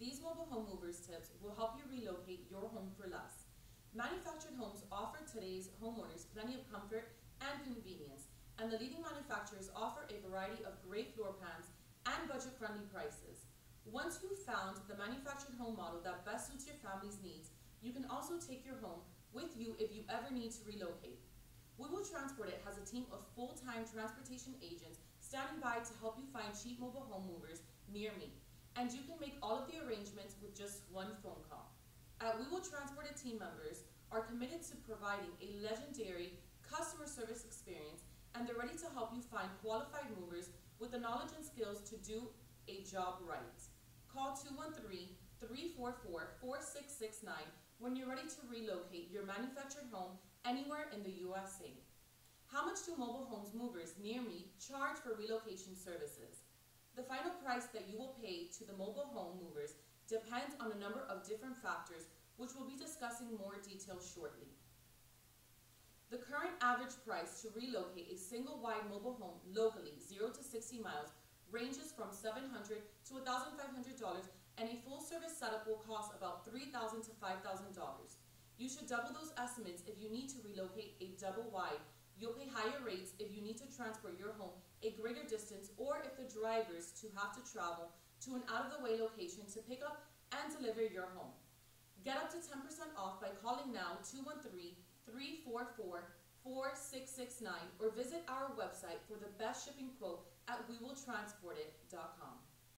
These mobile home movers tips will help you relocate your home for less. Manufactured homes offer today's homeowners plenty of comfort and convenience, and the leading manufacturers offer a variety of great floor plans and budget-friendly prices. Once you've found the manufactured home model that best suits your family's needs, you can also take your home with you if you ever need to relocate. We Will Transport It has a team of full-time transportation agents standing by to help you find cheap mobile home movers near me, and you can make all of the arrangements with just one phone call. At We Will Transport It, team members are committed to providing a legendary customer service experience, and they're ready to help you find qualified movers with the knowledge and skills to do a job right. Call 213-344-4669 when you're ready to relocate your manufactured home anywhere in the USA. How much do mobile homes movers near me charge for relocation services? The final price that you will pay to the mobile home movers depends on a number of different factors, which we'll be discussing more detail shortly. The current average price to relocate a single-wide mobile home locally, 0 to 60 miles, ranges from $700 to $1,500, and a full-service setup will cost about $3,000 to $5,000. You should double those estimates if you need to relocate a double-wide. You'll pay higher rates if you need to transport your home a greater distance, or if the drivers to have to travel to an out-of-the-way location to pick up and deliver your home. Get up to 10% off by calling now 213-344-4669 or visit our website for the best shipping quote at wewilltransportit.com.